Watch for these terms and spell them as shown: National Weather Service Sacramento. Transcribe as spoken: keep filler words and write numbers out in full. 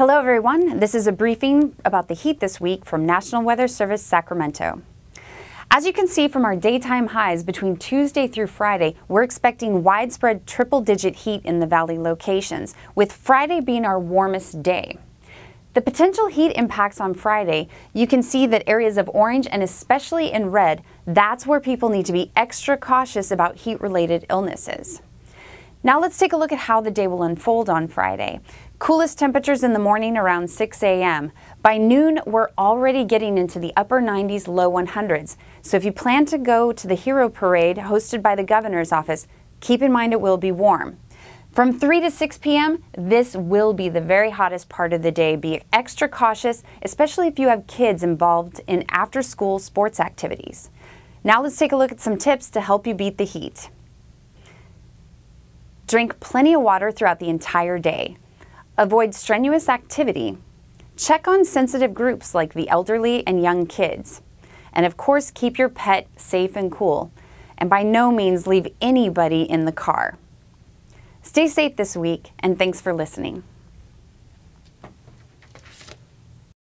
Hello everyone, this is a briefing about the heat this week from National Weather Service Sacramento. As you can see from our daytime highs between Tuesday through Friday, we're expecting widespread triple-digit heat in the valley locations, with Friday being our warmest day. The potential heat impacts on Friday, you can see that areas of orange and especially in red, that's where people need to be extra cautious about heat-related illnesses. Now let's take a look at how the day will unfold on Friday. Coolest temperatures in the morning around six A M By noon, we're already getting into the upper nineties, low one hundreds. So if you plan to go to the Hero Parade hosted by the Governor's Office, keep in mind it will be warm. From three to six P M, this will be the very hottest part of the day. Be extra cautious, especially if you have kids involved in after-school sports activities. Now let's take a look at some tips to help you beat the heat. Drink plenty of water throughout the entire day. Avoid strenuous activity. Check on sensitive groups like the elderly and young kids. And of course, keep your pet safe and cool. And by no means leave anybody in the car. Stay safe this week, and thanks for listening.